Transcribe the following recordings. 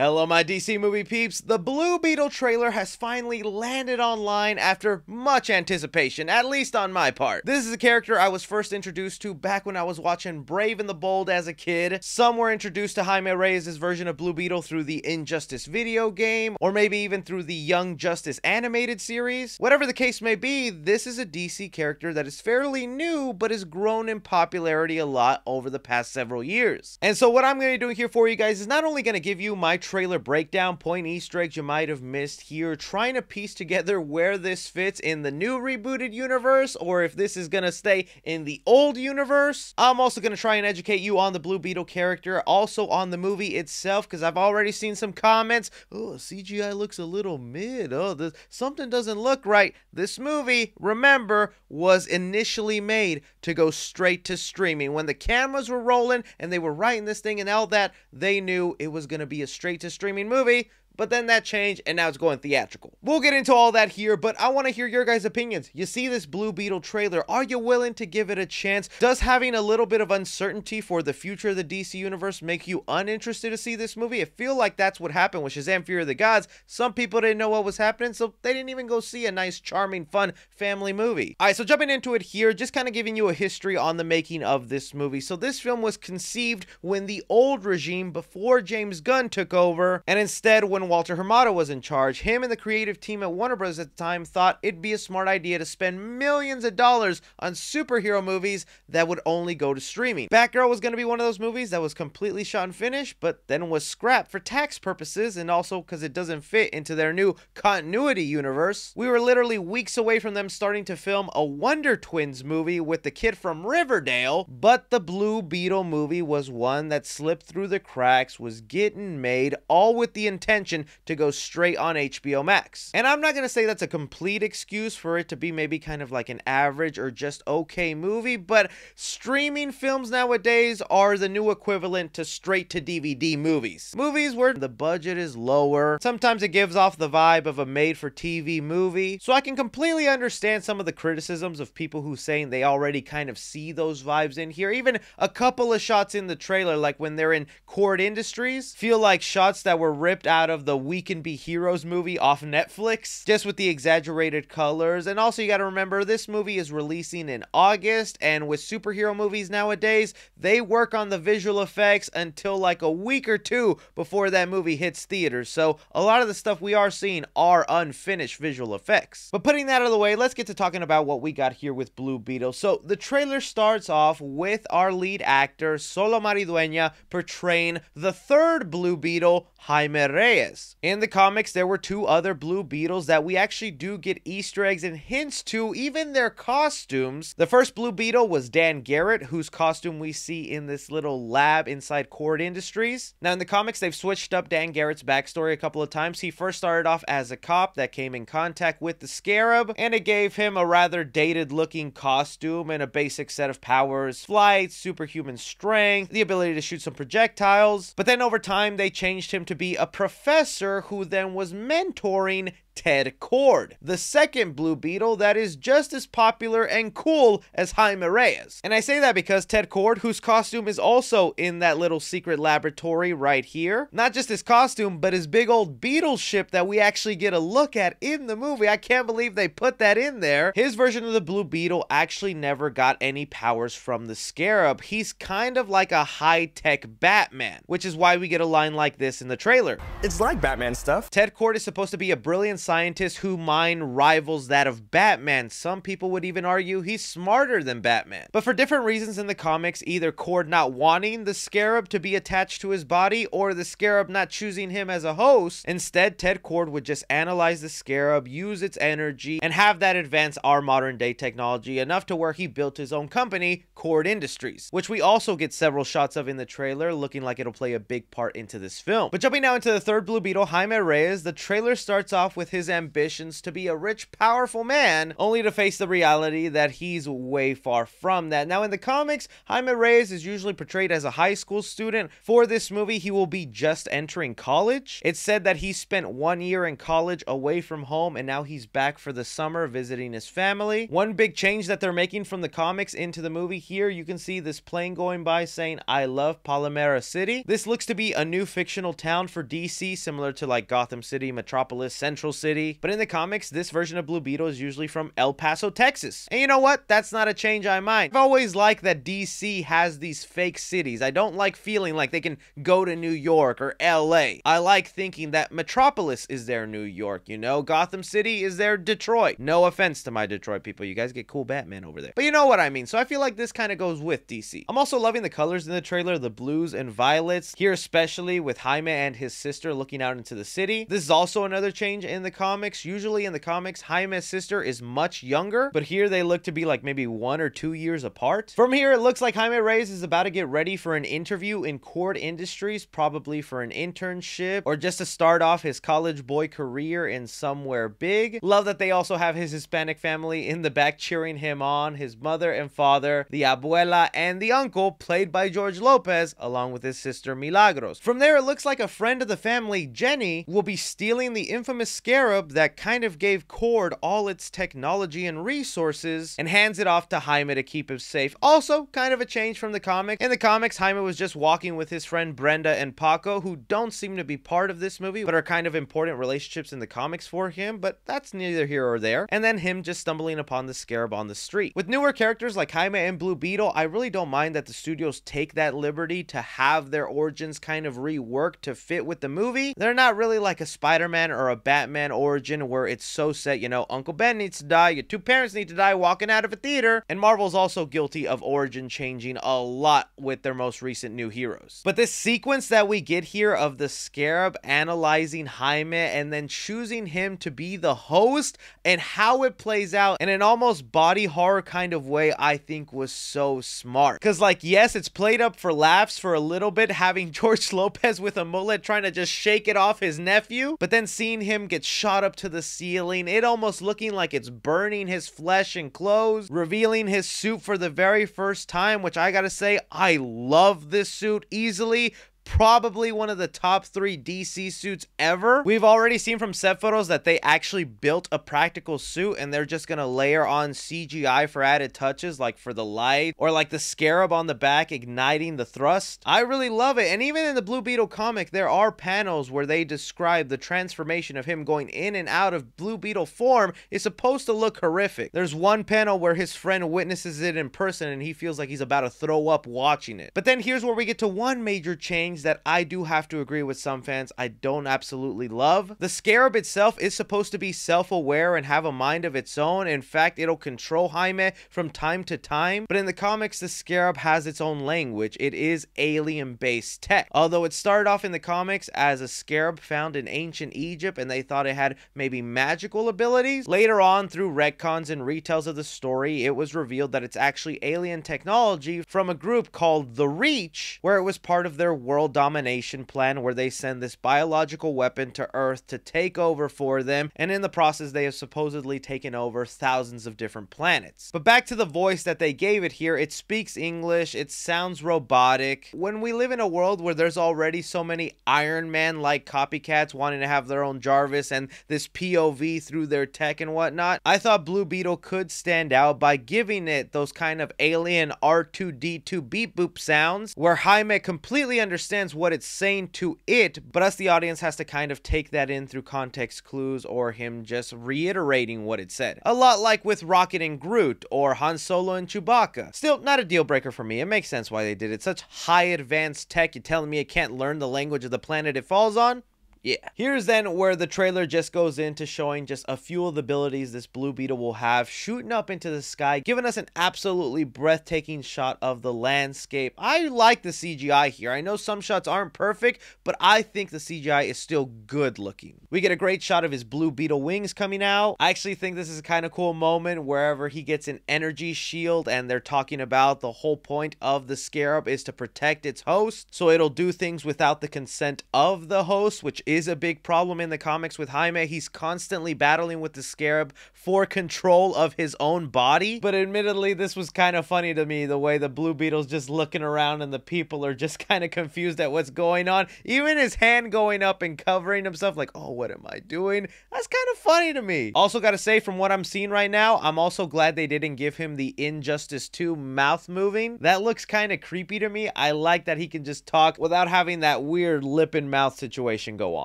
Hello my DC movie peeps, the Blue Beetle trailer has finally landed online after much anticipation, at least on my part. This is a character I was first introduced to back when I was watching Brave and the Bold as a kid. Some were introduced to Jaime Reyes' version of Blue Beetle through the Injustice video game, or maybe even through the Young Justice animated series. Whatever the case may be, this is a DC character that is fairly new, but has grown in popularity a lot over the past several years. And so what I'm going to be doing here for you guys is not only going to give you my trailer breakdown, point Easter eggs you might have missed here, trying to piece together where this fits in the new rebooted universe, or if this is gonna stay in the old universe. I'm also gonna try and educate you on the Blue Beetle character, also on the movie itself, because I've already seen some comments. Oh, CGI looks a little mid. Oh, something doesn't look right. This movie, remember, was initially made to go straight to streaming. When the cameras were rolling and they were writing this thing and all that, they knew it was gonna be a straight to streaming movie, but then that changed and now it's going theatrical. We'll get into all that here, but I want to hear your guys' opinions. You see this Blue Beetle trailer, are you willing to give it a chance? Does having a little bit of uncertainty for the future of the DC universe make you uninterested to see this movie? I feel like that's what happened with Shazam Fury of the Gods. Some people didn't know what was happening, so they didn't even go see a nice, charming, fun family movie. All right, so jumping into it here, just kind of giving you a history on the making of this movie. So this film was conceived when the old regime, before James Gunn took over, and instead when Walter Hamada was in charge. Him and the creative team at Warner Bros. At the time thought it'd be a smart idea to spend millions of dollars on superhero movies that would only go to streaming. Batgirl was going to be one of those movies that was completely shot and finished, but then was scrapped for tax purposes and also because it doesn't fit into their new continuity universe. We were literally weeks away from them starting to film a Wonder Twins movie with the kid from Riverdale, but the Blue Beetle movie was one that slipped through the cracks, was getting made, all with the intention to go straight on HBO Max. And I'm not going to say that's a complete excuse for it to be maybe kind of like an average or just okay movie, but streaming films nowadays are the new equivalent to straight to DVD movies. Movies where the budget is lower. Sometimes it gives off the vibe of a made-for-TV movie. So I can completely understand some of the criticisms of people who saying they already kind of see those vibes in here. Even a couple of shots in the trailer, like when they're in Kord Industries, feel like shots that were ripped out of the We Can Be Heroes movie off Netflix, just with the exaggerated colors. And also you got to remember this movie is releasing in August, and with superhero movies nowadays, they work on the visual effects until like a week or two before that movie hits theaters. So a lot of the stuff we are seeing are unfinished visual effects. But putting that out of the way, let's get to talking about what we got here with Blue Beetle. So the trailer starts off with our lead actor Solo Maridueña portraying the third Blue Beetle, Jaime Reyes. In the comics, there were two other Blue Beetles that we actually do get Easter eggs and hints to, even their costumes. The first Blue Beetle was Dan Garrett, whose costume we see in this little lab inside Kord Industries. Now, in the comics, they've switched up Dan Garrett's backstory a couple of times. He first started off as a cop that came in contact with the Scarab, and it gave him a rather dated-looking costume and a basic set of powers: flight, superhuman strength, the ability to shoot some projectiles. But then over time, they changed him to be a professor who then was mentoring Ted Kord, the second Blue Beetle that is just as popular and cool as Jaime Reyes. And I say that because Ted Kord, whose costume is also in that little secret laboratory right here, not just his costume, but his big old beetle ship that we actually get a look at in the movie. I can't believe they put that in there. His version of the Blue Beetle actually never got any powers from the Scarab. He's kind of like a high-tech Batman, which is why we get a line like this in the trailer. It's like Batman stuff. Ted Kord is supposed to be a brilliant scientist whose mind rivals that of Batman. Some people would even argue he's smarter than Batman. But for different reasons in the comics, either Kord not wanting the Scarab to be attached to his body or the Scarab not choosing him as a host, instead Ted Kord would just analyze the Scarab, use its energy, and have that advance our modern day technology enough to where he built his own company, Kord Industries, which we also get several shots of in the trailer, looking like it'll play a big part into this film. But jumping now into the third Blue Blue Beetle, Jaime Reyes, the trailer starts off with his ambitions to be a rich, powerful man, only to face the reality that he's way far from that. Now, in the comics, Jaime Reyes is usually portrayed as a high school student. For this movie, he will be just entering college. It's said that he spent 1 year in college away from home, and now he's back for the summer visiting his family. One big change that they're making from the comics into the movie here, you can see this plane going by saying, "I love Palomera City." This looks to be a new fictional town for DC, similar to like Gotham City, Metropolis, Central City. But in the comics, this version of Blue Beetle is usually from El Paso, Texas. And you know what? That's not a change I mind. I've always liked that DC has these fake cities. I don't like feeling like they can go to New York or LA. I like thinking that Metropolis is their New York, you know? Gotham City is their Detroit. No offense to my Detroit people. You guys get cool Batman over there. But you know what I mean. So I feel like this kind of goes with DC. I'm also loving the colors in the trailer, the blues and violets, here especially with Jaime and his sister looking out into the city. This is also another change in the comics. Usually in the comics, Jaime's sister is much younger, but here they look to be like maybe 1 or 2 years apart. From here, it looks like Jaime Reyes is about to get ready for an interview in Kord Industries, probably for an internship or just to start off his college boy career in somewhere big. Love that they also have his Hispanic family in the back cheering him on, his mother and father, the abuela and the uncle played by George Lopez, along with his sister Milagros. From there, it looks like a friend of the family, Jenny, will be stealing the infamous Scarab that kind of gave Kord all its technology and resources and hands it off to Jaime to keep him safe. Also, kind of a change from the comics. In the comics, Jaime was just walking with his friend Brenda and Paco, who don't seem to be part of this movie, but are kind of important relationships in the comics for him, but that's neither here or there. And then him just stumbling upon the Scarab on the street. With newer characters like Jaime and Blue Beetle, I really don't mind that the studios take that liberty to have their origins kind of reworked to fit with the movie. They're not really like a Spider-Man or a Batman origin where it's so set, you know, Uncle Ben needs to die, your two parents need to die walking out of a theater. And Marvel's also guilty of origin changing a lot with their most recent new heroes. But this sequence that we get here of the Scarab analyzing Jaime and then choosing him to be the host and how it plays out in an almost body horror kind of way, I think was so smart. Cause like, yes, it's played up for laughs for a little bit, having George Lopez with a mullet trying to just shake it off his nephew, but then seeing him get shot up to the ceiling, it almost looking like it's burning his flesh and clothes, revealing his suit for the very first time, which I gotta say, I love this suit easily. Probably one of the top 3 DC suits ever. We've already seen from set photos that they actually built a practical suit and they're just gonna layer on CGI for added touches, like for the light or like the Scarab on the back igniting the thrust. I really love it. And even in the Blue Beetle comic, there are panels where they describe the transformation of him going in and out of Blue Beetle form is supposed to look horrific. There's one panel where his friend witnesses it in person and he feels like he's about to throw up watching it. But then here's where we get to one major change that I do have to agree with some fans I don't absolutely love. The Scarab itself is supposed to be self-aware and have a mind of its own. In fact, it'll control Jaime from time to time. But in the comics, the Scarab has its own language. It is alien-based tech. Although it started off in the comics as a Scarab found in ancient Egypt and they thought it had maybe magical abilities. Later on, through retcons and retells of the story, it was revealed that it's actually alien technology from a group called The Reach, where it was part of their world domination plan where they send this biological weapon to Earth to take over for them, and in the process they have supposedly taken over thousands of different planets. But back to the voice that they gave it here, it speaks English, it sounds robotic. When we live in a world where there's already so many Iron Man like copycats wanting to have their own Jarvis and this POV through their tech and whatnot, I thought Blue Beetle could stand out by giving it those kind of alien R2D2 beep boop sounds where Jaime completely understands what it's saying to it, but us the audience has to kind of take that in through context clues or him just reiterating what it said. A lot like with Rocket and Groot or Han Solo and Chewbacca. Still, not a deal breaker for me. It makes sense why they did it. Such high advanced tech. You're telling me it can't learn the language of the planet it falls on? Yeah. Here's then where the trailer just goes into showing just a few of the abilities this Blue Beetle will have, shooting up into the sky, giving us an absolutely breathtaking shot of the landscape. I like the CGI here. I know some shots aren't perfect, but I think the CGI is still good looking. We get a great shot of his Blue Beetle wings coming out. I actually think this is a kind of cool moment wherever he gets an energy shield and they're talking about the whole point of the Scarab is to protect its host, so it'll do things without the consent of the host, which is a big problem in the comics with Jaime. He's constantly battling with the Scarab for control of his own body. But admittedly, this was kind of funny to me, the way the Blue Beetle's just looking around and the people are just kind of confused at what's going on. Even his hand going up and covering himself, like, oh, what am I doing? That's kind of funny to me. Also gotta say, from what I'm seeing right now, I'm also glad they didn't give him the Injustice 2 mouth moving. That looks kind of creepy to me. I like that he can just talk without having that weird lip and mouth situation go on.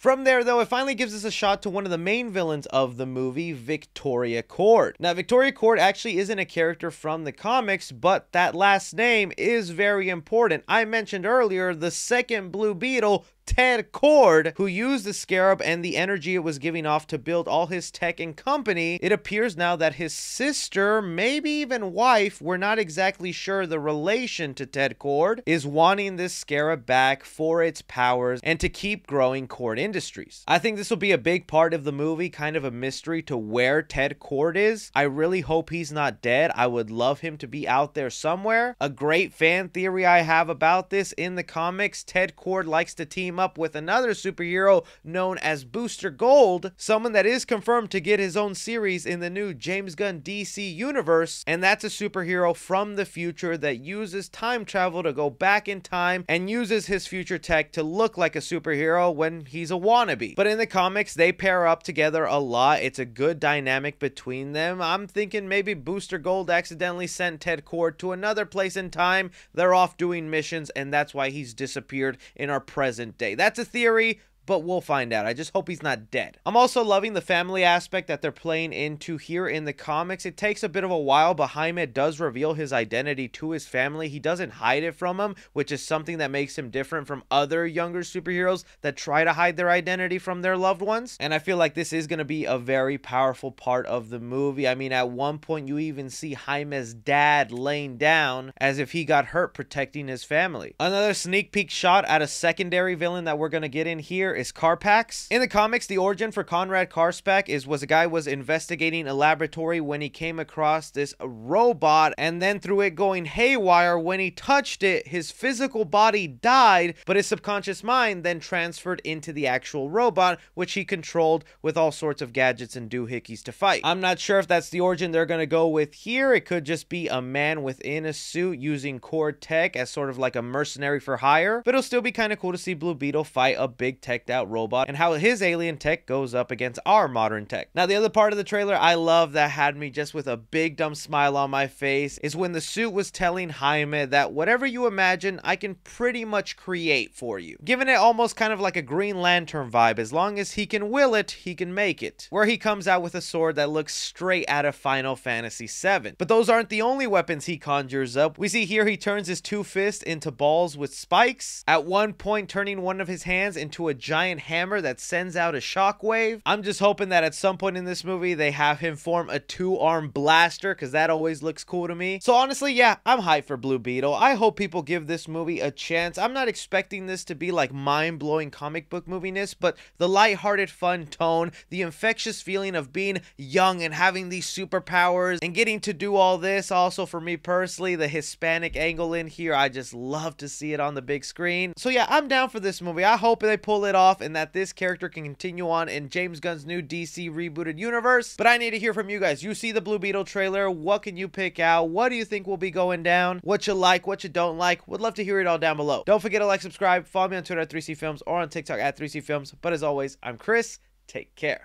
From there, though, it finally gives us a shot to one of the main villains of the movie, Victoria Kord. Now, Victoria Kord actually isn't a character from the comics, but that last name is very important. I mentioned earlier the second Blue Beetle, Ted Kord, who used the Scarab and the energy it was giving off to build all his tech and company. It appears now that his sister, maybe even wife, we're not exactly sure the relation to Ted Kord, is wanting this Scarab back for its powers and to keep growing Kord Industries. I think this will be a big part of the movie, kind of a mystery to where Ted Kord is. I really hope he's not dead. I would love him to be out there somewhere. A great fan theory I have about this: in the comics, Ted Kord likes to team up with another superhero known as Booster Gold, someone that is confirmed to get his own series in the new James Gunn DC universe, and that's a superhero from the future that uses time travel to go back in time and uses his future tech to look like a superhero when he's a wannabe. But in the comics, they pair up together a lot. It's a good dynamic between them. I'm thinking maybe Booster Gold accidentally sent Ted Kord to another place in time. They're off doing missions, and that's why he's disappeared in our present day. That's a theory, but we'll find out. I just hope he's not dead. I'm also loving the family aspect that they're playing into here in the comics. It takes a bit of a while, but Jaime does reveal his identity to his family. He doesn't hide it from them, which is something that makes him different from other younger superheroes that try to hide their identity from their loved ones. And I feel like this is going to be a very powerful part of the movie. I mean, at one point, you even see Jaime's dad laying down as if he got hurt protecting his family. Another sneak peek shot at a secondary villain that we're going to get in here is Carapax. In the comics, the origin for Conrad Carapax was a guy investigating a laboratory when he came across this robot, and then through it going haywire, when he touched it, his physical body died, but his subconscious mind then transferred into the actual robot, which he controlled with all sorts of gadgets and doohickeys to fight. I'm not sure if that's the origin they're going to go with here. It could just be a man within a suit using Kord tech as sort of like a mercenary for hire, but it'll still be kind of cool to see Blue Beetle fight a big tech out robot and how his alien tech goes up against our modern tech. Now, the other part of the trailer I love that had me just with a big dumb smile on my face is when the suit was telling Jaime that whatever you imagine, I can pretty much create for you, giving it almost kind of like a Green Lantern vibe. As long as he can will it, he can make it, where he comes out with a sword that looks straight out of Final Fantasy 7. But those aren't the only weapons he conjures up. We see here he turns his two fists into balls with spikes, at one point turning one of his hands into a giant hammer that sends out a shockwave. I'm just hoping that at some point in this movie they have him form a two-arm blaster, because that always looks cool to me. So honestly, yeah, I'm hyped for Blue Beetle. I hope people give this movie a chance. I'm not expecting this to be like mind-blowing comic book moviness, but the lighthearted fun tone, the infectious feeling of being young and having these superpowers and getting to do all this. Also, for me personally, the Hispanic angle in here, I just love to see it on the big screen. So yeah, I'm down for this movie. I hope they pull it off and that this character can continue on in James Gunn's new DC rebooted universe. But I need to hear from you guys. You see the Blue Beetle trailer, what can you pick out? What do you think will be going down? What you like, what you don't like? Would love to hear it all down below. Don't forget to like, subscribe, follow me on Twitter at 3C Films or on TikTok at 3C Films. But as always, I'm Chris. Take care.